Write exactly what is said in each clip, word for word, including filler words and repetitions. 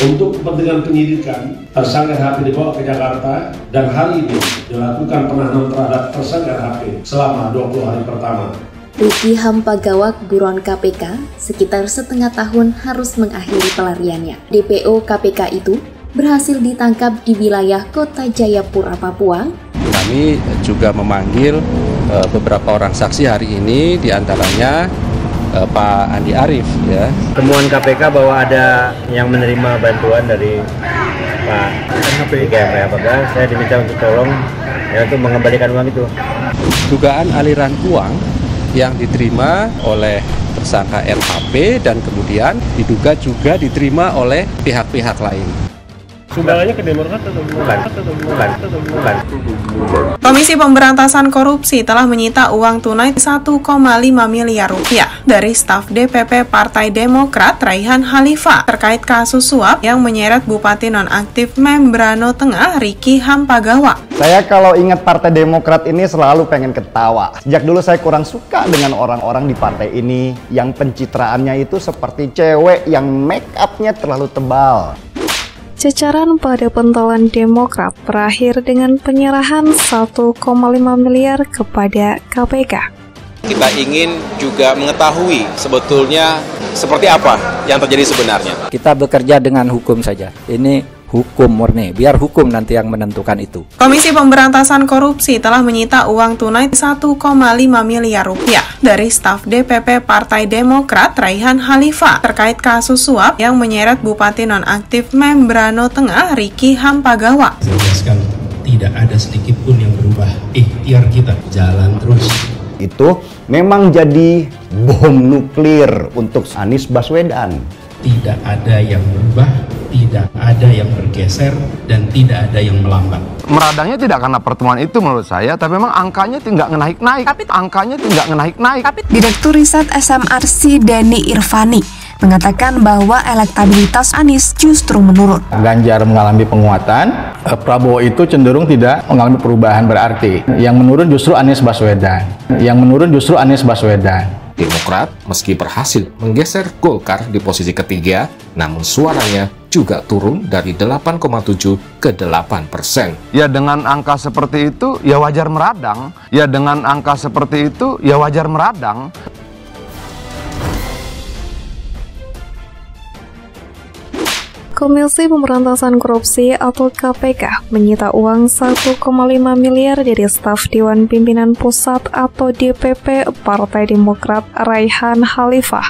Untuk kepentingan penyidikan, tersangka H P dibawa ke Jakarta dan hari ini dilakukan penahanan terhadap tersangka H P selama dua puluh hari pertama. Ruki Hampagawak, buron K P K, sekitar setengah tahun harus mengakhiri pelariannya. D P O K P K itu berhasil ditangkap di wilayah Kota Jayapura, Papua. Kami juga memanggil beberapa orang saksi hari ini, diantaranya Pak Andi Arief, ya. Temuan K P K bahwa ada yang menerima bantuan dari Pak K P K, apakah saya diminta untuk tolong ya, untuk mengembalikan uang itu. Dugaan aliran uang yang diterima oleh tersangka R H P dan kemudian diduga juga diterima oleh pihak-pihak lain. Sumbangannya ke Demokrat atau bukan? Bukan. Bukan. Komisi Pemberantasan Korupsi telah menyita uang tunai satu koma lima miliar rupiah dari staf D P P Partai Demokrat Raihan Halifah terkait kasus suap yang menyeret Bupati nonaktif Mamberamo Tengah Ruki Hampagawak. Saya kalau ingat Partai Demokrat ini selalu pengen ketawa. Sejak dulu saya kurang suka dengan orang-orang di partai ini yang pencitraannya itu seperti cewek yang make up-nya terlalu tebal. Cecaran pada pentolan Demokrat berakhir dengan penyerahan satu koma lima miliar kepada K P K. Kita ingin juga mengetahui sebetulnya seperti apa yang terjadi sebenarnya. Kita bekerja dengan hukum saja. Ini hukum murni, biar hukum nanti yang menentukan itu. Komisi Pemberantasan Korupsi telah menyita uang tunai satu koma lima miliar rupiah dari staf D P P Partai Demokrat Raihan Halifah terkait kasus suap yang menyeret Bupati nonaktif Mamberamo Tengah Ruki Hampagawak. Jelaskan, tidak ada sedikit pun yang berubah. Ikhtiar kita jalan terus. Itu memang jadi bom nuklir untuk Anies Baswedan. Tidak ada yang berubah. Tidak ada yang bergeser dan tidak ada yang melambat. Meradangnya tidak karena pertemuan itu menurut saya, tapi memang angkanya tidak naik-naik. Tapi angkanya tidak naik-naik. Direktur Riset S M R C Denny Irvani mengatakan bahwa elektabilitas Anies justru menurun. Ganjar mengalami penguatan, Prabowo itu cenderung tidak mengalami perubahan berarti. Yang menurun justru Anies Baswedan. Yang menurun justru Anies Baswedan. Demokrat meski berhasil menggeser Golkar di posisi ketiga, namun suaranya juga turun dari delapan koma tujuh ke delapan persen. Ya dengan angka seperti itu ya wajar meradang. Ya dengan angka seperti itu ya wajar meradang. Komisi Pemberantasan Korupsi atau K P K menyita uang satu koma lima miliar dari staf Dewan Pimpinan Pusat atau D P P Partai Demokrat Raihan Halifah.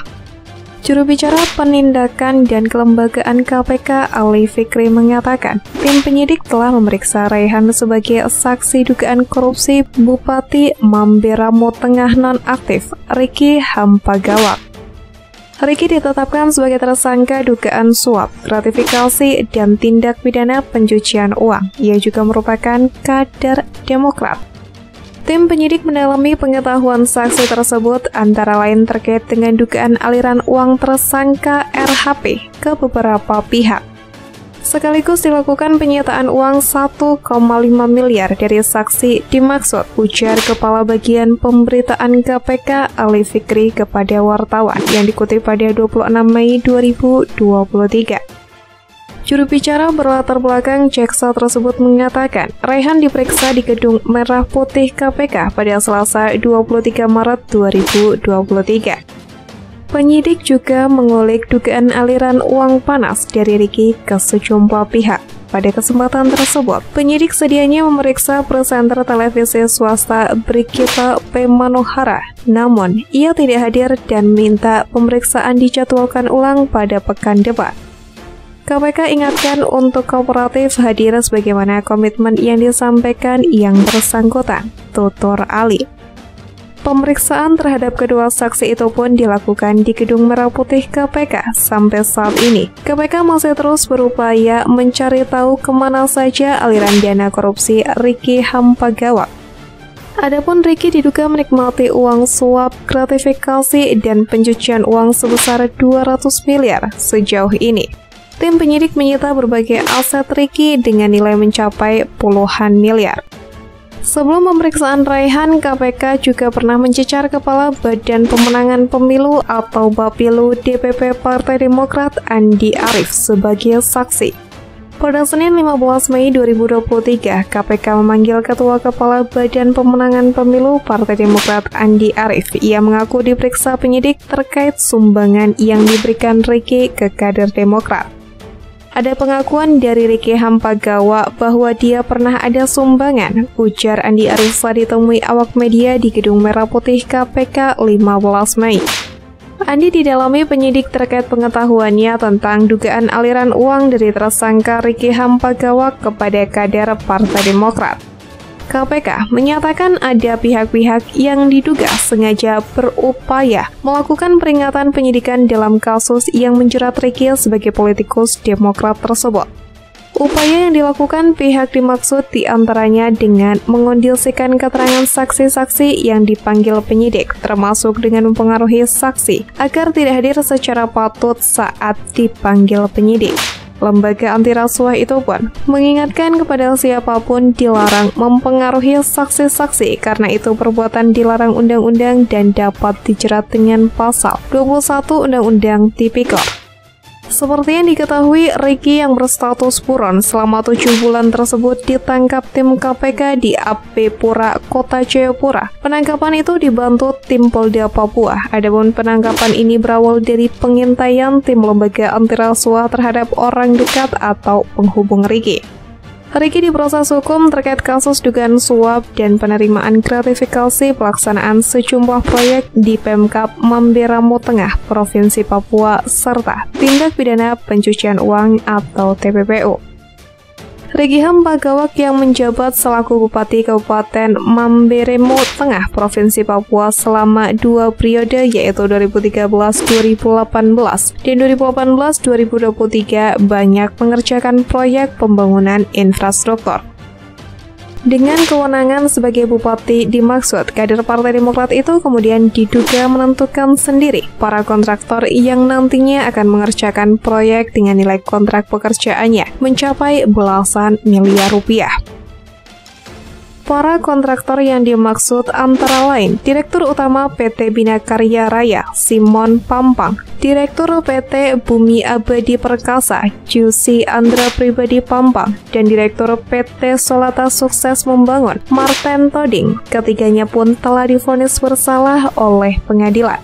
Juru bicara Penindakan dan Kelembagaan K P K Ali Fikri mengatakan, tim penyidik telah memeriksa Raihan sebagai saksi dugaan korupsi Bupati Mamberamo Tengah nonaktif Ruki Hampagawak. Ruki ditetapkan sebagai tersangka dugaan suap, gratifikasi, dan tindak pidana pencucian uang. Ia juga merupakan kader Demokrat. Tim penyidik mendalami pengetahuan saksi tersebut antara lain terkait dengan dugaan aliran uang tersangka R H P ke beberapa pihak. Sekaligus dilakukan penyitaan uang satu koma lima miliar dari saksi dimaksud, ujar Kepala Bagian Pemberitaan K P K Ali Fikri kepada wartawan yang dikutip pada dua puluh enam Mei dua ribu dua puluh tiga. Juru bicara berlatar belakang jaksa tersebut mengatakan, Raihan diperiksa di Gedung Merah Putih K P K pada Selasa dua puluh tiga Maret dua ribu dua puluh tiga. Penyidik juga mengulik dugaan aliran uang panas dari Ruki ke sejumlah pihak. Pada kesempatan tersebut, penyidik sedianya memeriksa presenter televisi swasta Brigitta Pemanohara. Namun, ia tidak hadir dan minta pemeriksaan dijadwalkan ulang pada pekan depan. K P K ingatkan untuk kooperatif hadir sebagaimana komitmen yang disampaikan yang bersangkutan, tutur Ali. Pemeriksaan terhadap kedua saksi itu pun dilakukan di Gedung Merah Putih K P K sampai saat ini. K P K masih terus berupaya mencari tahu kemana saja aliran dana korupsi Ruki Hampagawak. Adapun Ruki diduga menikmati uang suap, gratifikasi, dan pencucian uang sebesar dua ratus miliar sejauh ini. Tim penyidik menyita berbagai aset Ruki dengan nilai mencapai puluhan miliar. Sebelum pemeriksaan Raihan, K P K juga pernah mencecar Kepala Badan Pemenangan Pemilu atau Bapilu D P P Partai Demokrat Andi Arief sebagai saksi. Pada Senin lima belas Mei dua ribu dua puluh tiga, K P K memanggil Ketua Kepala Badan Pemenangan Pemilu Partai Demokrat Andi Arief. Ia mengaku diperiksa penyidik terkait sumbangan yang diberikan Riki ke kader Demokrat. Ada pengakuan dari Ruki Hampagawak bahwa dia pernah ada sumbangan, ujar Andi Arief saat ditemui awak media di Gedung Merah Putih K P K lima belas Mei. Andi didalami penyidik terkait pengetahuannya tentang dugaan aliran uang dari tersangka Ruki Hampagawak kepada kader Partai Demokrat. K P K menyatakan ada pihak-pihak yang diduga sengaja berupaya melakukan peringatan penyidikan dalam kasus yang menjerat Ruki sebagai politikus Demokrat tersebut. Upaya yang dilakukan pihak dimaksud diantaranya dengan mengondisikan keterangan saksi-saksi yang dipanggil penyidik, termasuk dengan mempengaruhi saksi agar tidak hadir secara patut saat dipanggil penyidik. Lembaga anti rasuah itu pun mengingatkan kepada siapapun dilarang mempengaruhi saksi-saksi karena itu perbuatan dilarang undang-undang dan dapat dijerat dengan pasal dua puluh satu Undang-Undang Tipikor. Seperti yang diketahui, Ruki yang berstatus buron selama tujuh bulan tersebut ditangkap tim K P K di A P Pura, Kota Jayapura. Penangkapan itu dibantu tim Polda Papua. Adapun penangkapan ini berawal dari pengintaian tim lembaga anti rasuah terhadap orang dekat atau penghubung Ruki. Ruki diproses hukum terkait kasus dugaan suap dan penerimaan gratifikasi pelaksanaan sejumlah proyek di Pemkab Mamberamo Tengah, Provinsi Papua, serta tindak pidana pencucian uang atau T P P U. Ruki Hampagawak yang menjabat selaku Bupati Kabupaten Mamberamo Tengah, Provinsi Papua selama dua periode yaitu dua ribu tiga belas dua ribu delapan belas dan dua ribu delapan belas dua ribu dua puluh tiga banyak mengerjakan proyek pembangunan infrastruktur. Dengan kewenangan sebagai bupati dimaksud, kader Partai Demokrat itu kemudian diduga menentukan sendiri para kontraktor yang nantinya akan mengerjakan proyek dengan nilai kontrak pekerjaannya mencapai belasan miliar rupiah. Para kontraktor yang dimaksud antara lain Direktur Utama P T Bina Karya Raya, Simon Pampang, Direktur P T Bumi Abadi Perkasa, Jusi Andra Pribadi Pampang, dan Direktur P T Solata Sukses Membangun, Marten Toding. Ketiganya pun telah divonis bersalah oleh pengadilan.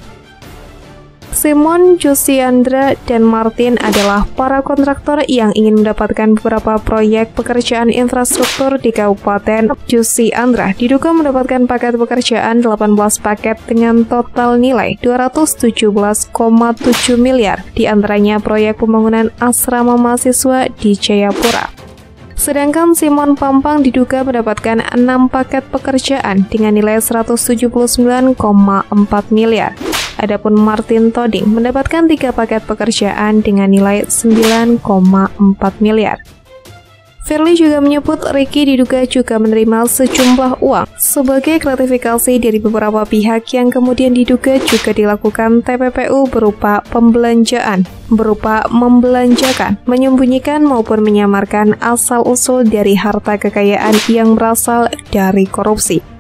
Simon, Jusi Andra, dan Marten adalah para kontraktor yang ingin mendapatkan beberapa proyek pekerjaan infrastruktur di Kabupaten. Jusi Andra diduga mendapatkan paket pekerjaan delapan belas paket dengan total nilai dua ratus tujuh belas koma tujuh miliar, diantaranya proyek pembangunan asrama mahasiswa di Jayapura. Sedangkan Simon Pampang diduga mendapatkan enam paket pekerjaan dengan nilai seratus tujuh puluh sembilan koma empat miliar. Adapun Marten Toding mendapatkan tiga paket pekerjaan dengan nilai sembilan koma empat miliar. Firly juga menyebut Ruki diduga juga menerima sejumlah uang sebagai gratifikasi dari beberapa pihak yang kemudian diduga juga dilakukan T P P U berupa pembelanjaan, berupa membelanjakan, menyembunyikan maupun menyamarkan asal-usul dari harta kekayaan yang berasal dari korupsi.